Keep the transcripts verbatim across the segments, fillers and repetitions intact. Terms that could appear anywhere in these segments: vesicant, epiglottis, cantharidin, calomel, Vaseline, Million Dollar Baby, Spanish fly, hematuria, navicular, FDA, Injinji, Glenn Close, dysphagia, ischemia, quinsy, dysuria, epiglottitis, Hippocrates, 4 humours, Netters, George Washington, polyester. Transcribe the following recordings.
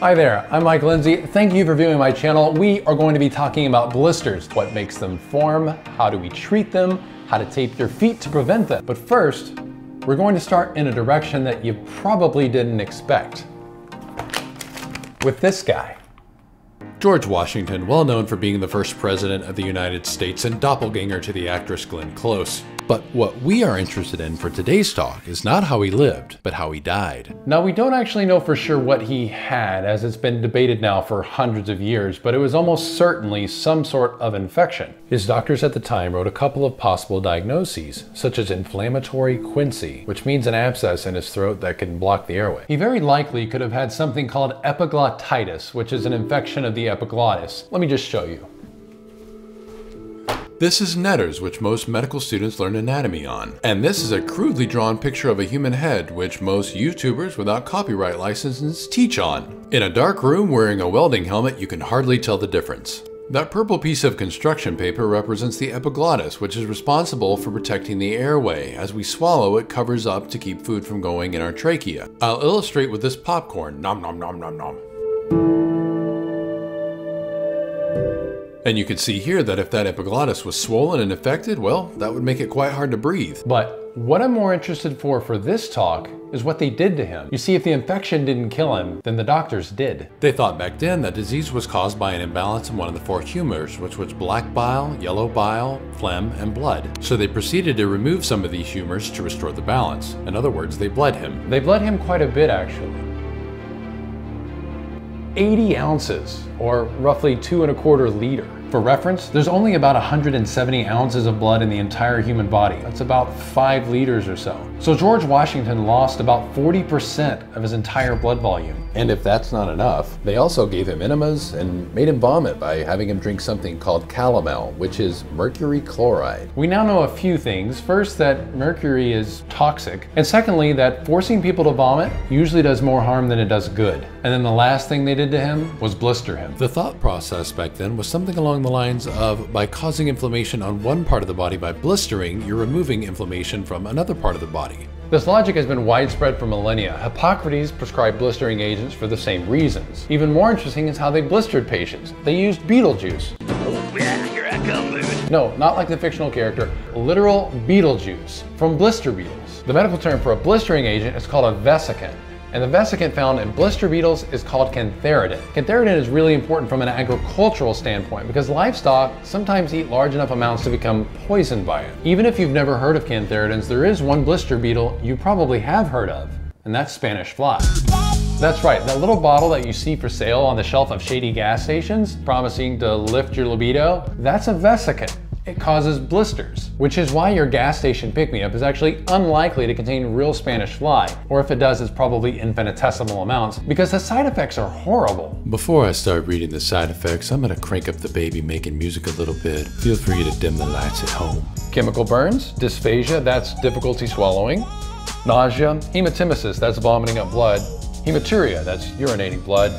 Hi there, I'm Mike Lindsey. Thank you for viewing my channel. We are going to be talking about blisters, what makes them form, how do we treat them, how to tape your feet to prevent them. But first, we're going to start in a direction that you probably didn't expect. With this guy. George Washington, well known for being the first president of the United States and doppelganger to the actress Glenn Close. But what we are interested in for today's talk is not how he lived, but how he died. Now, we don't actually know for sure what he had, as it's been debated now for hundreds of years, but it was almost certainly some sort of infection. His doctors at the time wrote a couple of possible diagnoses, such as inflammatory quinsy, which means an abscess in his throat that can block the airway. He very likely could have had something called epiglottitis, which is an infection of the epiglottis. Let me just show you. This is Netters, which most medical students learn anatomy on. And this is a crudely drawn picture of a human head, which most YouTubers without copyright licenses teach on. In a dark room wearing a welding helmet, you can hardly tell the difference. That purple piece of construction paper represents the epiglottis, which is responsible for protecting the airway. As we swallow, it covers up to keep food from going in our trachea. I'll illustrate with this popcorn. Nom nom nom nom nom. And you can see here that if that epiglottis was swollen and affected, well, that would make it quite hard to breathe. But what I'm more interested for for this talk is what they did to him. You see, if the infection didn't kill him, then the doctors did. They thought back then that disease was caused by an imbalance in one of the four humors, which was black bile, yellow bile, phlegm, and blood. So they proceeded to remove some of these humors to restore the balance. In other words, they bled him. They bled him quite a bit, actually. eighty ounces, or roughly two and a quarter liter. For reference, there's only about one hundred seventy ounces of blood in the entire human body. That's about five liters or so. So George Washington lost about forty percent of his entire blood volume. And if that's not enough, they also gave him enemas and made him vomit by having him drink something called calomel, which is mercury chloride. We now know a few things. First, that mercury is toxic. And secondly, that forcing people to vomit usually does more harm than it does good. And then the last thing they did to him was blister him. The thought process back then was something along the lines of, by causing inflammation on one part of the body by blistering, you're removing inflammation from another part of the body. This logic has been widespread for millennia. Hippocrates prescribed blistering agents for the same reasons. Even more interesting is how they blistered patients. They used beetle juice. Oh, yeah, here I come, baby. No, not like the fictional character, literal beetle juice from blister beetles. The medical term for a blistering agent is called a vesicant. And the vesicant found in blister beetles is called cantharidin. Cantharidin is really important from an agricultural standpoint because livestock sometimes eat large enough amounts to become poisoned by it. Even if you've never heard of cantharidins, there is one blister beetle you probably have heard of, and that's Spanish fly. That's right, that little bottle that you see for sale on the shelf of shady gas stations, promising to lift your libido, that's a vesicant. It causes blisters, which is why your gas station pick-me-up is actually unlikely to contain real Spanish fly, or if it does, it's probably infinitesimal amounts, because the side effects are horrible. Before I start reading the side effects, I'm gonna crank up the baby making music a little bit. Feel free to dim the lights at home. Chemical burns, dysphagia, that's difficulty swallowing, nausea, hematemesis, that's vomiting up blood, hematuria, that's urinating blood,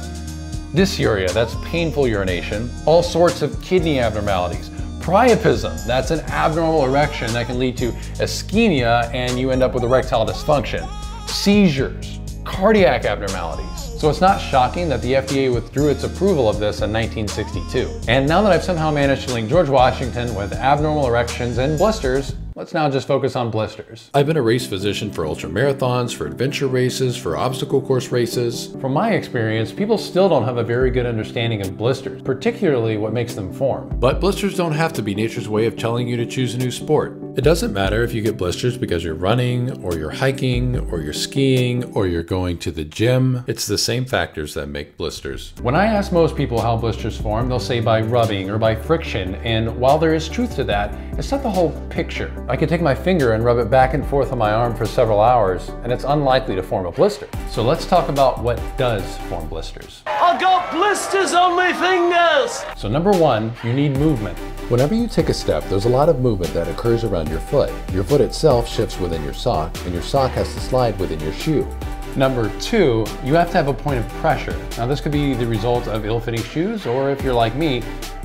dysuria, that's painful urination, all sorts of kidney abnormalities, priapism, that's an abnormal erection that can lead to ischemia and you end up with erectile dysfunction, seizures, cardiac abnormalities. So it's not shocking that the F D A withdrew its approval of this in nineteen sixty-two. And now that I've somehow managed to link George Washington with abnormal erections and blisters, let's now just focus on blisters. I've been a race physician for ultra marathons, for adventure races, for obstacle course races. From my experience, people still don't have a very good understanding of blisters, particularly what makes them form. But blisters don't have to be nature's way of telling you to choose a new sport. It doesn't matter if you get blisters because you're running, or you're hiking, or you're skiing, or you're going to the gym. It's the same factors that make blisters. When I ask most people how blisters form, they'll say by rubbing or by friction, and while there is truth to that, it's not the whole picture. I could take my finger and rub it back and forth on my arm for several hours, and it's unlikely to form a blister. So let's talk about what does form blisters. I've got blisters on my fingers! So number one, you need movement. Whenever you take a step, there's a lot of movement that occurs around your foot. Your foot itself shifts within your sock, and your sock has to slide within your shoe. Number two, you have to have a point of pressure. Now this could be the result of ill-fitting shoes, or if you're like me,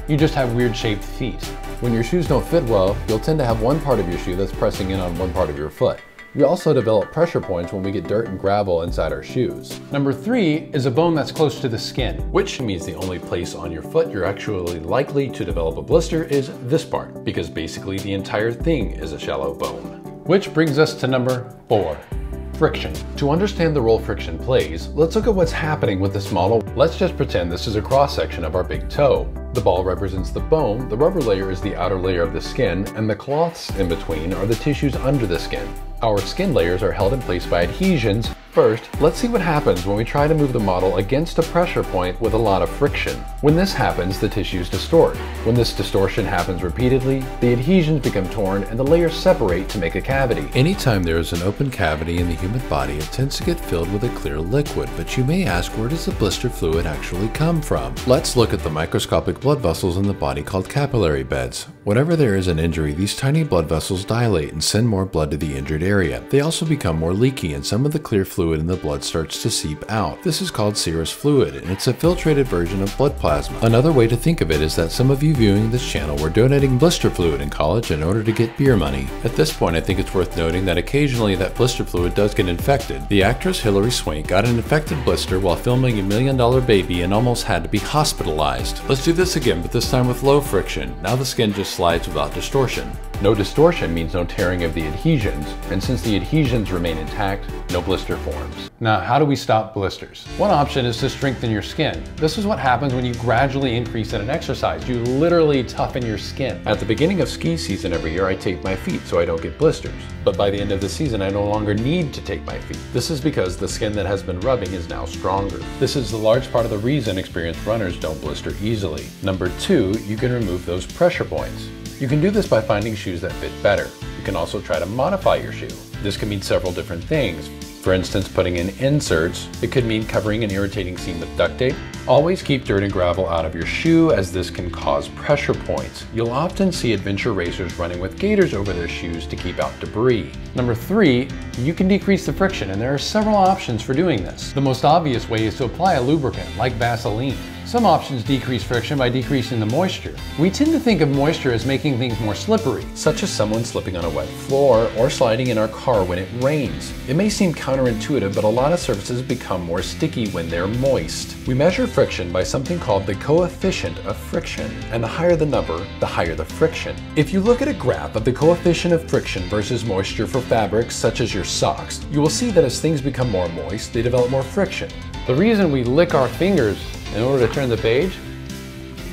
you just have weird-shaped feet. When your shoes don't fit well, you'll tend to have one part of your shoe that's pressing in on one part of your foot. We also develop pressure points when we get dirt and gravel inside our shoes. Number three is a bone that's close to the skin, which means the only place on your foot you're actually likely to develop a blister is this part, because basically the entire thing is a shallow bone. Which brings us to number four. Friction. To understand the role friction plays, let's look at what's happening with this model. Let's just pretend this is a cross-section of our big toe. The ball represents the bone, the rubber layer is the outer layer of the skin, and the cloths in between are the tissues under the skin. Our skin layers are held in place by adhesions. First, let's see what happens when we try to move the model against a pressure point with a lot of friction. When this happens, the tissues distort. When this distortion happens repeatedly, the adhesions become torn and the layers separate to make a cavity. Anytime there is an open cavity in the human body, it tends to get filled with a clear liquid, but you may ask, where does the blister fluid actually come from? Let's look at the microscopic blood vessels in the body called capillary beds. Whenever there is an injury, these tiny blood vessels dilate and send more blood to the injured area. They also become more leaky, and some of the clear fluid and the blood starts to seep out. This is called serous fluid, and it's a filtrated version of blood plasma. Another way to think of it is that some of you viewing this channel were donating blister fluid in college in order to get beer money. At this point, I think it's worth noting that occasionally that blister fluid does get infected. The actress Hilary Swank got an infected blister while filming a Million Dollar Baby and almost had to be hospitalized. Let's do this again, but this time with low friction. Now the skin just slides without distortion. No distortion means no tearing of the adhesions, and since the adhesions remain intact, no blister forms. Now, how do we stop blisters? One option is to strengthen your skin. This is what happens when you gradually increase in an exercise. You literally toughen your skin. At the beginning of ski season every year, I tape my feet so I don't get blisters. But by the end of the season, I no longer need to tape my feet. This is because the skin that has been rubbing is now stronger. This is the large part of the reason experienced runners don't blister easily. Number two, you can remove those pressure points. You can do this by finding shoes that fit better. You can also try to modify your shoe. This can mean several different things. For instance, putting in inserts. It could mean covering an irritating seam with duct tape. Always keep dirt and gravel out of your shoe, as this can cause pressure points. You'll often see adventure racers running with gaiters over their shoes to keep out debris. Number three, you can decrease the friction, and there are several options for doing this. The most obvious way is to apply a lubricant, like Vaseline. Some options decrease friction by decreasing the moisture. We tend to think of moisture as making things more slippery, such as someone slipping on a wet floor or sliding in our car when it rains. It may seem counterintuitive, but a lot of surfaces become more sticky when they're moist. We measure friction by something called the coefficient of friction, and the higher the number, the higher the friction. If you look at a graph of the coefficient of friction versus moisture for fabrics such as your socks, you will see that as things become more moist, they develop more friction. The reason we lick our fingers in order to turn the page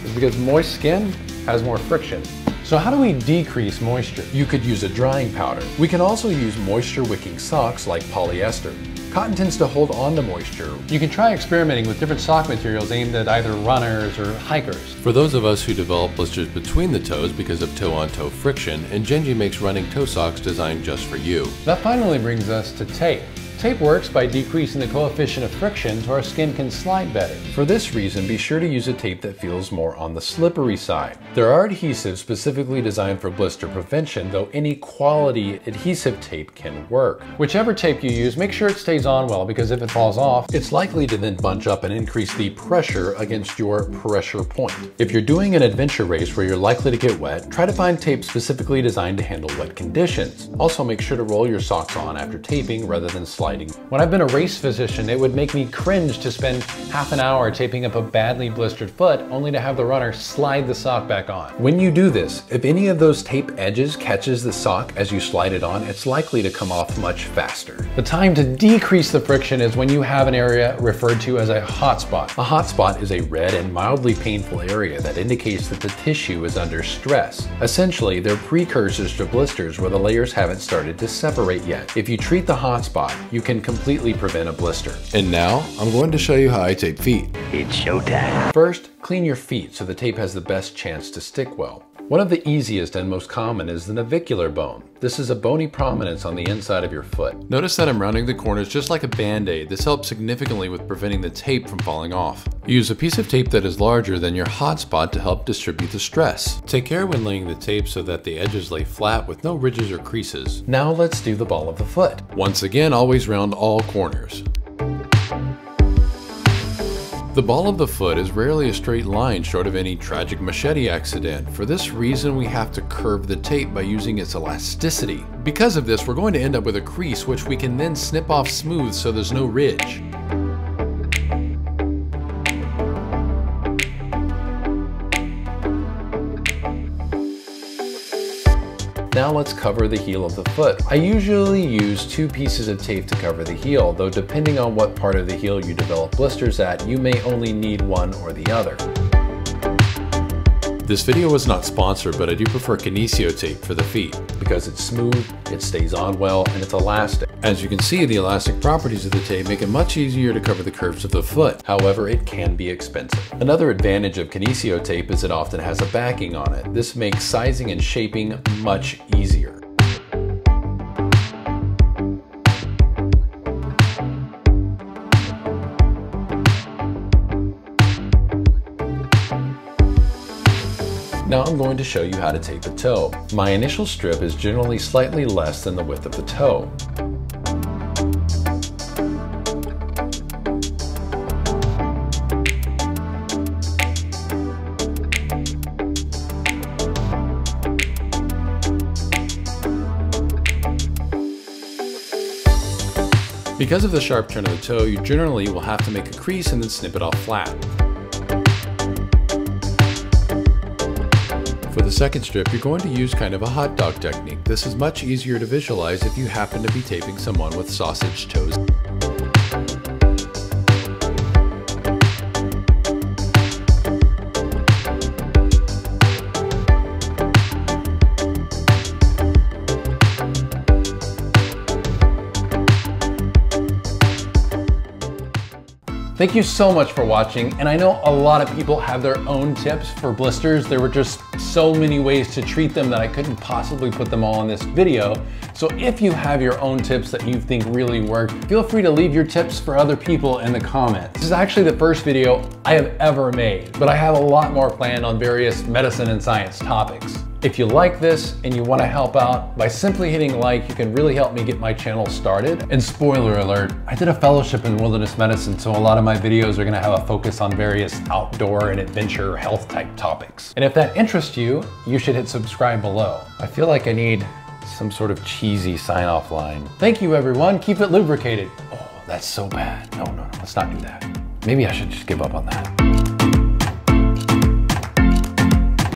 is because moist skin has more friction. So how do we decrease moisture? You could use a drying powder. We can also use moisture wicking socks like polyester. Cotton tends to hold on to moisture. You can try experimenting with different sock materials aimed at either runners or hikers. For those of us who develop blisters between the toes because of toe-on-toe friction, Injinji makes running toe socks designed just for you. That finally brings us to tape. Tape works by decreasing the coefficient of friction so our skin can slide better. For this reason, be sure to use a tape that feels more on the slippery side. There are adhesives specifically designed for blister prevention, though any quality adhesive tape can work. Whichever tape you use, make sure it stays on well, because if it falls off, it's likely to then bunch up and increase the pressure against your pressure point. If you're doing an adventure race where you're likely to get wet, try to find tape specifically designed to handle wet conditions. Also, make sure to roll your socks on after taping rather than sliding. When I've been a race physician, it would make me cringe to spend half an hour taping up a badly blistered foot only to have the runner slide the sock back on. When you do this, if any of those tape edges catches the sock as you slide it on, it's likely to come off much faster. The time to decrease the friction is when you have an area referred to as a hot spot. A hot spot is a red and mildly painful area that indicates that the tissue is under stress. Essentially, they're precursors to blisters where the layers haven't started to separate yet. If you treat the hot spot, you can completely prevent a blister. And now, I'm going to show you how I tape feet. It's showtime. First, clean your feet so the tape has the best chance to stick well. One of the easiest and most common is the navicular bone. This is a bony prominence on the inside of your foot. Notice that I'm rounding the corners just like a band-aid. This helps significantly with preventing the tape from falling off. Use a piece of tape that is larger than your hot spot to help distribute the stress. Take care when laying the tape so that the edges lay flat with no ridges or creases. Now let's do the ball of the foot. Once again, always round all corners. The ball of the foot is rarely a straight line short of any tragic machete accident. For this reason, we have to curve the tape by using its elasticity. Because of this, we're going to end up with a crease which we can then snip off smooth so there's no ridge. Now let's cover the heel of the foot. I usually use two pieces of tape to cover the heel, though depending on what part of the heel you develop blisters at, you may only need one or the other. This video was not sponsored, but I do prefer Kinesio tape for the feet because it's smooth, it stays on well, and it's elastic. As you can see, the elastic properties of the tape make it much easier to cover the curves of the foot. However, it can be expensive. Another advantage of Kinesio tape is it often has a backing on it. This makes sizing and shaping much easier. Now I'm going to show you how to tape a toe. My initial strip is generally slightly less than the width of the toe. Because of the sharp turn of the toe, you generally will have to make a crease and then snip it off flat. For the second strip, you're going to use kind of a hot dog technique. This is much easier to visualize if you happen to be taping someone with sausage toes. Thank you so much for watching, and I know a lot of people have their own tips for blisters. There were just so many ways to treat them that I couldn't possibly put them all in this video. So if you have your own tips that you think really work, feel free to leave your tips for other people in the comments. This is actually the first video I have ever made, but I have a lot more planned on various medicine and science topics. If you like this and you want to help out, by simply hitting like, you can really help me get my channel started. And spoiler alert, I did a fellowship in wilderness medicine, so a lot of my videos are going to have a focus on various outdoor and adventure health type topics. And if that interests you, you should hit subscribe below. I feel like I need some sort of cheesy sign-off line. Thank you, everyone. Keep it lubricated. Oh, that's so bad. No, no, no, let's not do that. Maybe I should just give up on that.